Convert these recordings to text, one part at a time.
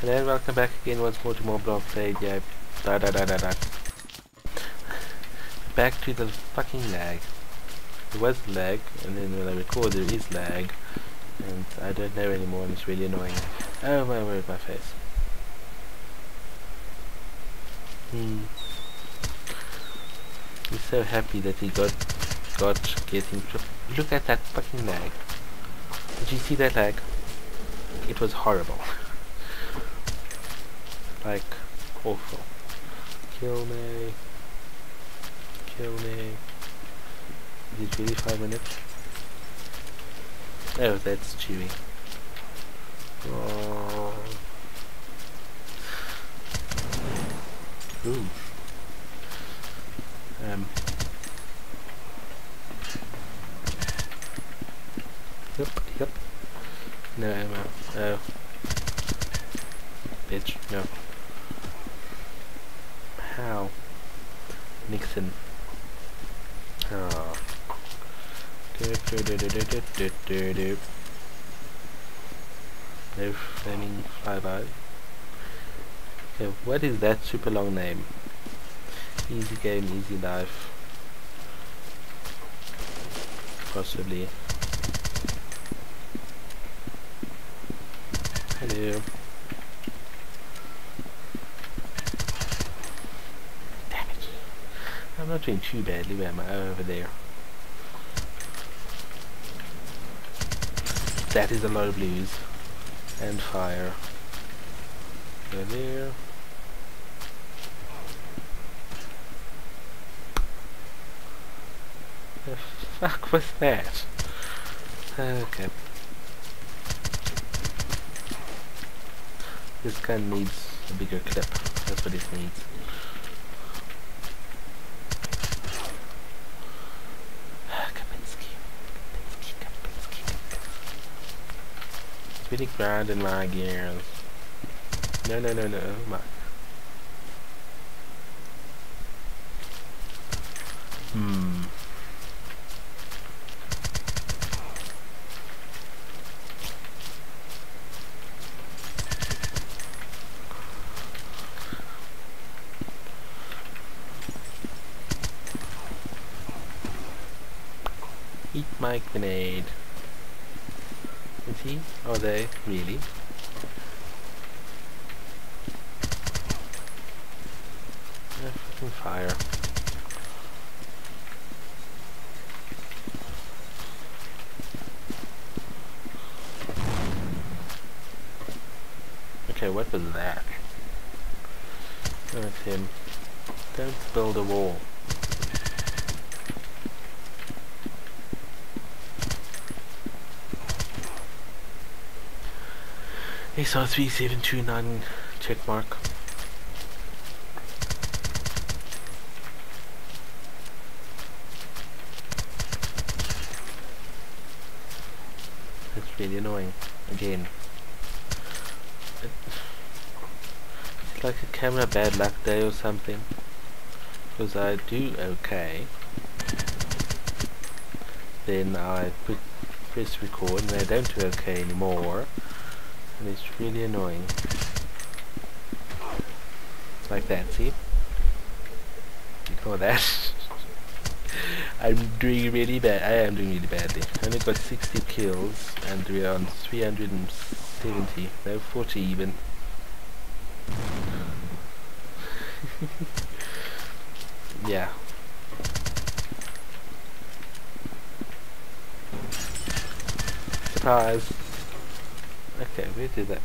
Hello, and welcome back again once more to more Blockade 3D. Back to the fucking lag. There was lag, and then when I record there is lag, and I don't know anymore, and it's really annoying. Oh my word, my face. I'm so happy that we got getting to look at that fucking lag. Did you see that lag? It was horrible. Like, awful. Kill me. Is it really 5 minutes? Oh, that's Chewie. Oh. Ooh. Yep. No ammo. Oh. Bitch, no. How? Nixon. Oh. No flaming flyby. Okay, what is that super long name? Easy game, easy life. Possibly. Hello. Damn it. I'm not doing too badly, where am I? Oh, over there. That is a lot of blues. And fire. Over there. The fuck was that? Okay. This gun needs a bigger clip. That's what it needs. Kapinski. It's really grinding my gears. No. Oh my. Eat my grenade. Is he? Are they? Really? Fucking fire. Okay, what was that? That's him. Don't build a wall. SR3729 checkmark. That's really annoying. Again. It's like a camera bad luck day or something. Because I do okay. Then I press record and I don't do okay anymore. And it's really annoying. Like that, see? Ignore that. I'm doing really bad. I am doing really badly. I only got 60 kills and we are on 370. No, 40 even. Yeah. Surprise. Okay, where did that?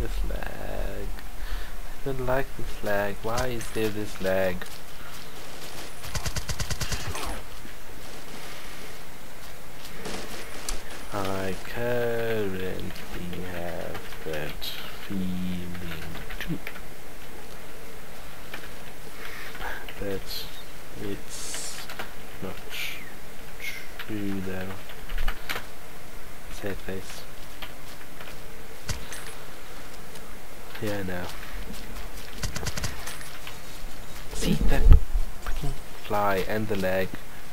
This lag. I don't like this lag. Why is there this lag? I currently have that feeling too. But it's not true though. Sad face. Yeah, now. See that fucking fly and the lag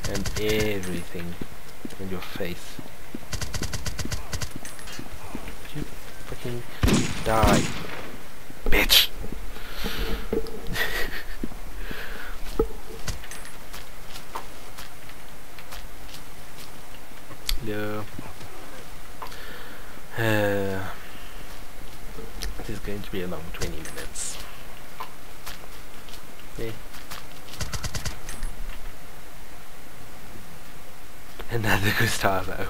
and everything in your face. You fucking die. is going to be a long 20 minutes. Okay. Another Gustavo.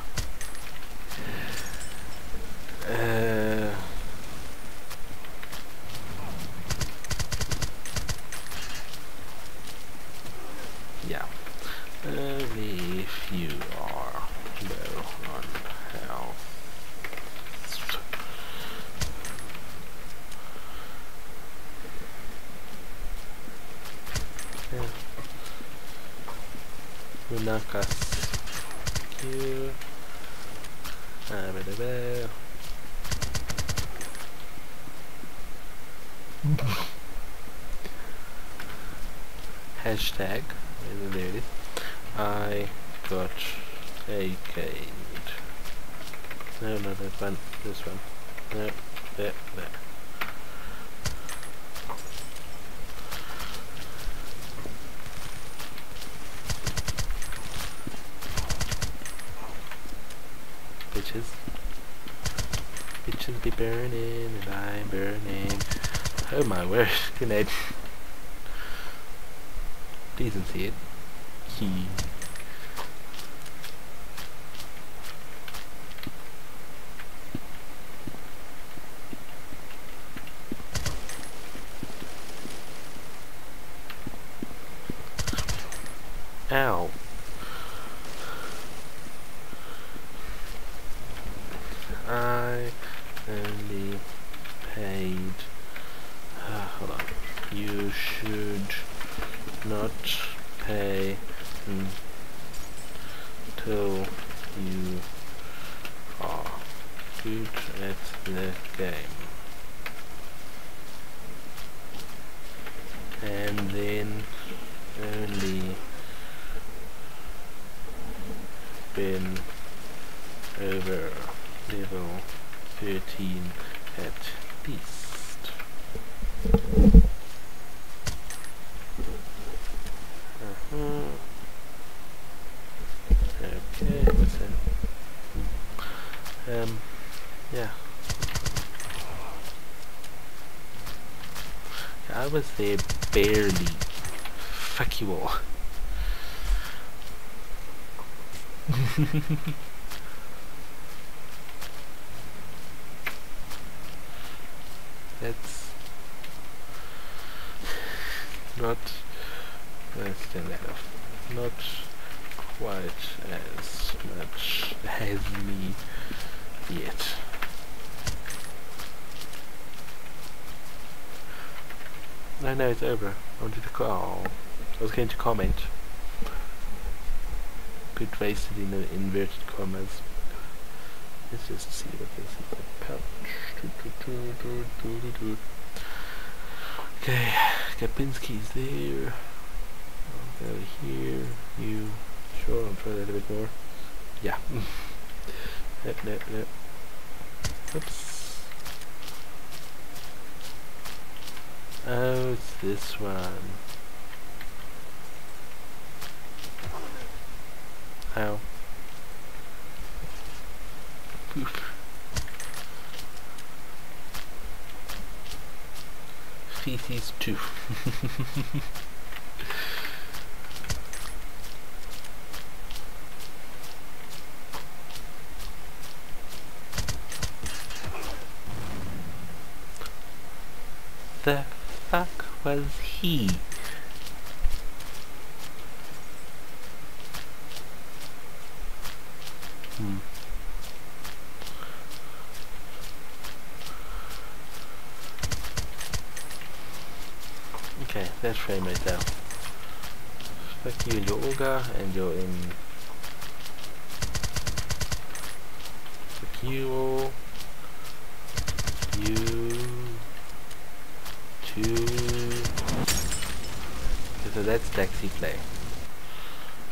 Yeah. If you are low on health, yeah. Munakas. You. Hashtag, I got a cane. No, no, that one, this one. No, there, there. Bitches be burning and I'm burning. Oh my word, grenade. Didn't see it. Ow. I only paid. Hold on. You should not pay until you are good at the game. And then only been over level 13 at least. Okay, what's that? Yeah. I was there barely. Fuck you all. That's not, let's turn that off. Not quite as much as me yet. No, no, it's over. I wanted to call. I was going to comment. Good face it in the inverted commas. Let's just see what this is about. Okay, Kapinski is there. I'll go here. You sure? I'll try that a bit more. Yeah. Nope, nope, nope. Oops. Oh, it's this one. Ow. Oof. Feces 2. The fuck was he? Okay, that frame right there. Fuck you and your auger, and you're in. Fuck you all. You. Two. Okay, so that's taxi play.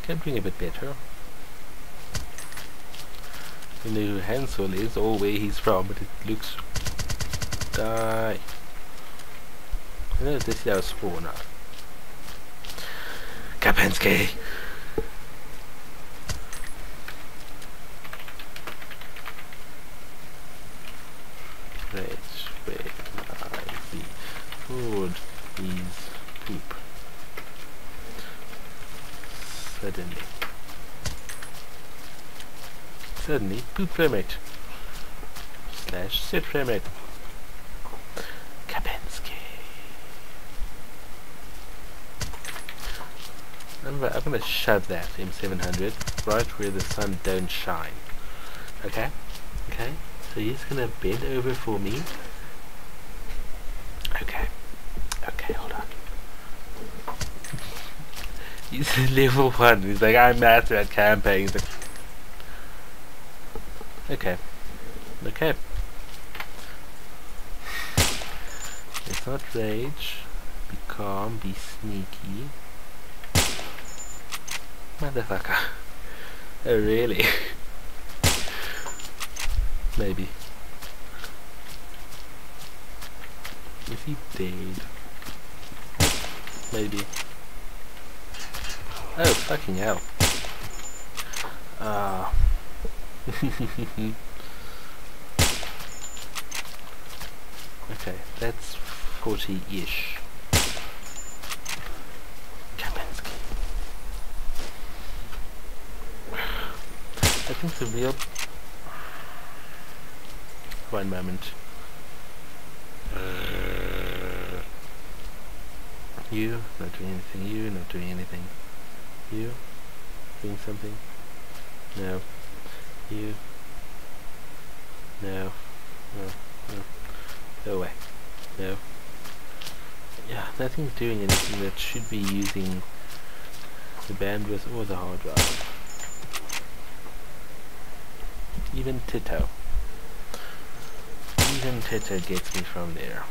Can bring a bit better. You know who Hansel is or where he's from, but it looks. Die. I don't know if this is our spawner. Kapinski! Respectively. Food is poop. Suddenly poop permit. Slash sit permit. Kapinski. I'm gonna shove that M700 right where the sun don't shine. Okay? Okay? So he's gonna bend over for me. Okay. Okay, hold on. He's level 1. He's like, I'm master at camping. He's like, okay. Okay. Let's not rage. Be calm. Be sneaky. Motherfucker. Oh, really? Maybe. Is he dead? Maybe. Oh, fucking hell. Ah. Okay, that's 40-ish. Kapinski. I think the real... One moment. You, not doing anything. You, not doing anything. You, doing something. No. You. No. No. No. Go away. No. Yeah, nothing's doing anything that should be using the bandwidth or the hard drive. Even Tito. Even Tito gets me from there.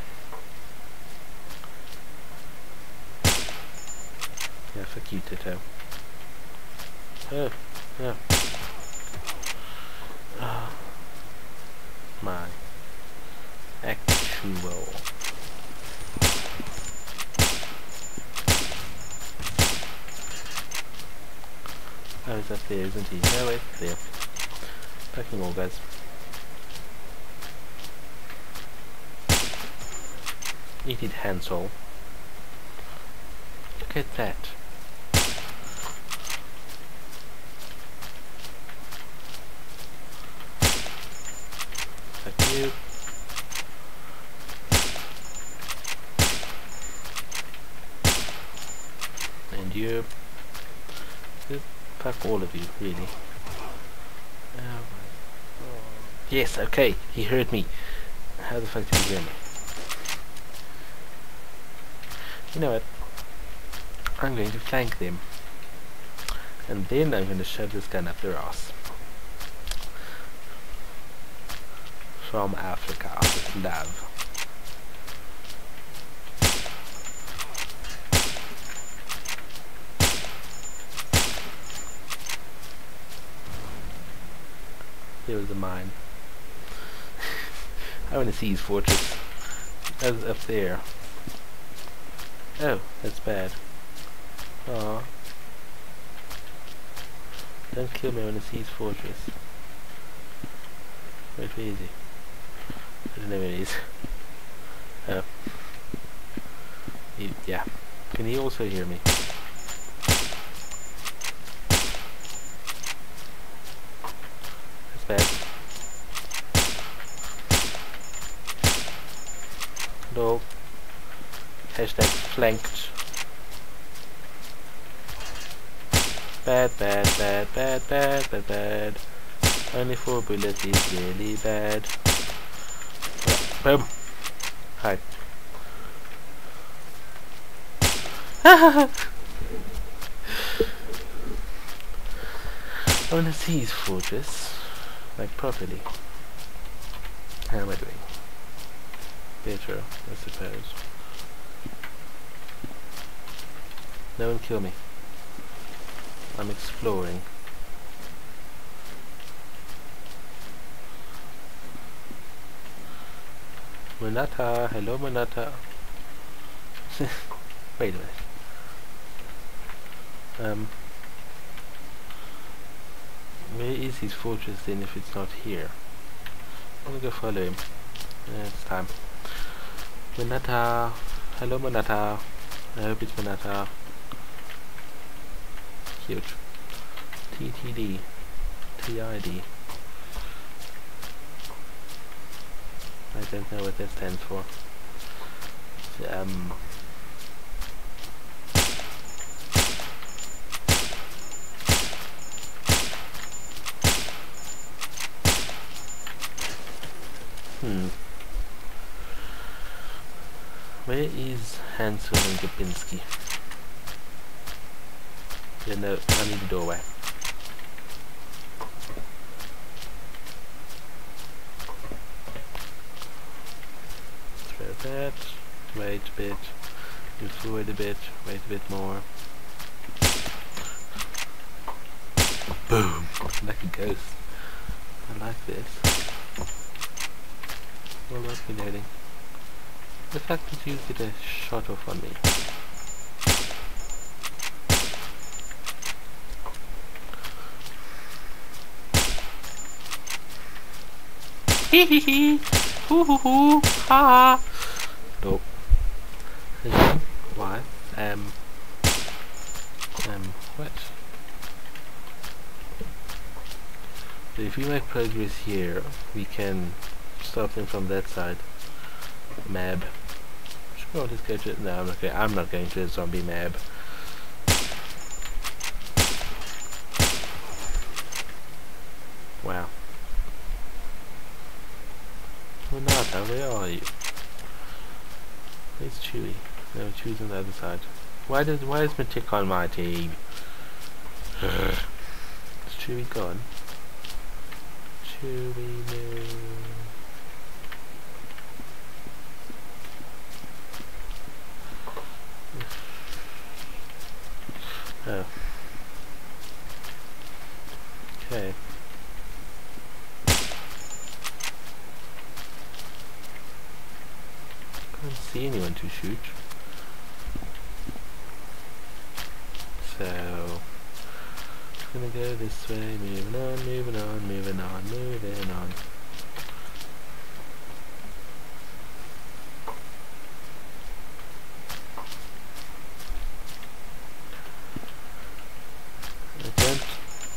Yeah, fuck you, Tito. Oh, yeah. Oh. My actual. Oh, he's up there, isn't he? No, it's there. Fucking all, guys. Eat it, Hansel. Look at that. Fuck you. And you. Fuck all of you, really. Oh my God. Yes, okay, he heard me. How the fuck did he hear me? You know what? I'm going to flank them. And then I'm going to shove this gun up their ass. From Africa. Love. There was a mine. I want to see his fortress. That was up there. Oh, that's bad. Aww. Don't kill me when I see his fortress. Wait, where is he? I don't know where he is. Oh. He, yeah. Can he also hear me? That's bad. No. Hashtag flanked. Bad, bad, bad, bad, bad, bad, bad. Only 4 bullets is really bad. Boom. Hi. I wanna see his fortress. Like properly. How am I doing? Better, I suppose. No one kill me. I'm exploring. Munata, hello Munata. Wait a minute. Where is his fortress then if it's not here? I'm gonna go follow him. It's time. Munata. Hello, Munata. I hope it's Munata. Huge. TTD. TID. I don't know what that stands for. It's, where is Hanson and Kapinski? Yeah, no, I need a doorway. Throw that. Wait a bit. You throw it a bit. Wait a bit more. Boom! Like a ghost. I like this. Well, that's reloading. The fact that you did a shot off on me. Hee hee hee! Hoo hoo hoo! Ha ha! Nope. Why? What? So if we make progress here, we can stop them from that side. Mab. Sure, let's go to... No, okay, I'm not going to a zombie mab. Wow. Munata, where are you? Where's Chewie? No, Chewie's on the other side. Why is Matic on my team? Is Chewie gone? Chewie, no. Oh. Okay. Can't see anyone to shoot. So it's gonna go this way, moving on, moving on, moving on, moving on.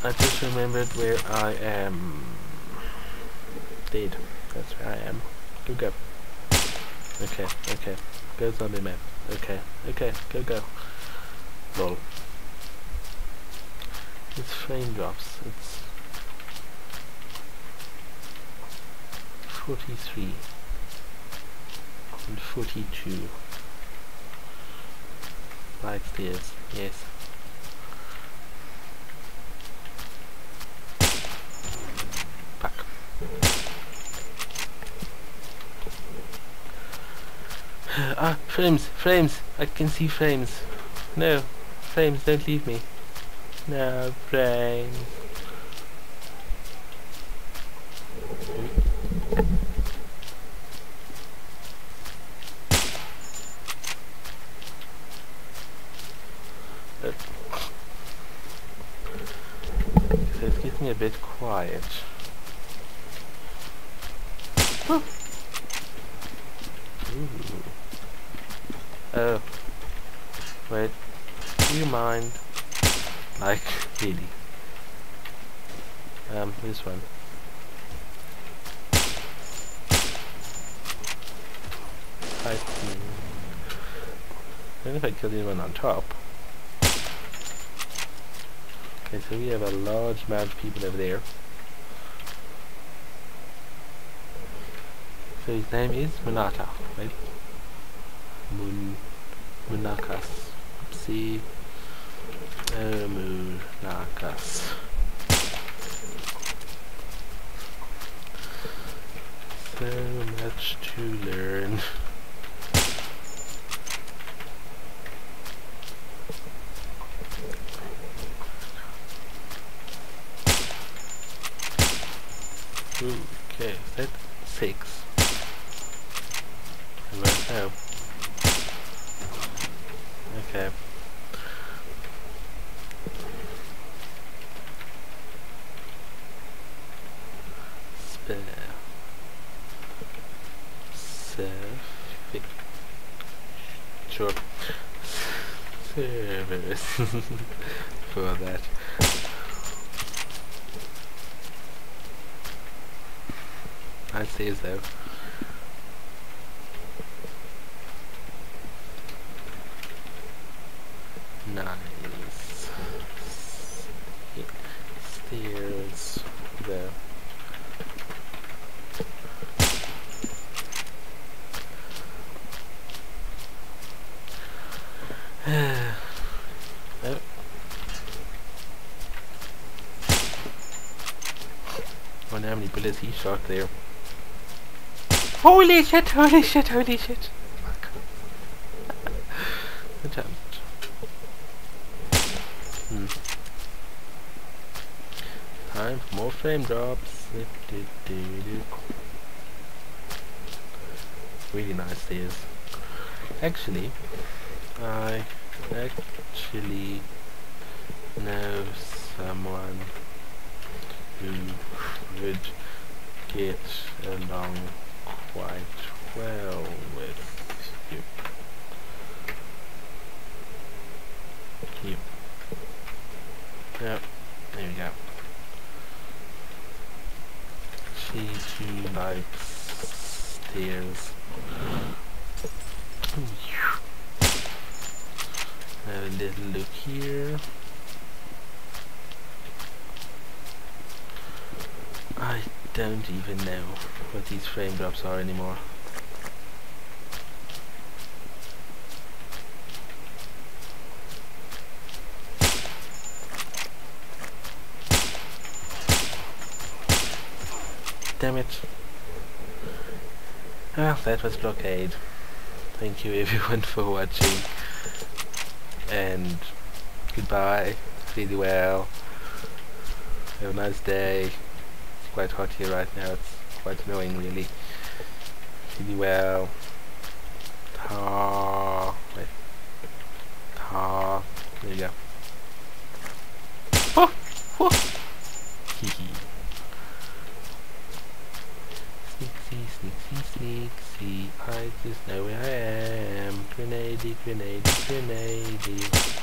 I just remembered where I am. Dead. That's where I am. Go go. Okay, okay. Go zombie man. Okay, okay. Go go. Lol. It's frame drops. It's 43 and 42. Like stairs. Yes. Ah, frames, frames, I can see frames. No, frames, don't leave me. No, frames. So it's getting a bit quiet. Ooh. Oh, wait, do you mind? Like, really? This one. I don't know if I killed anyone on top. Okay, so we have a large amount of people over there. So his name is Munata, right? Munakas. Oopsie. Oh, Munakas. So much to learn. Okay, that's 6. Oh. Okay. Spare. service for that. I say so. Nice. It steers there. Wonder how many bullets he shot there. Holy shit, holy shit, holy shit. Fuck. Good job. Time for more frame drops. Really nice stairs. I actually know someone who would get along quite well with you. Yep, there we go. She likes stairs. Have a little look here. I don't even know what these frame drops are anymore. Damn it. Well, that was Blockade. Thank you everyone for watching. And goodbye. Really well. Have a nice day. It's quite hot here right now. It's quite annoying, really. Really well. Ta. Wait. Ta. There you go. Oh! Oh! Hee hee. Sneaksy, sneaksy, sneaksy. I just know where I am. Grenade, grenade, grenade.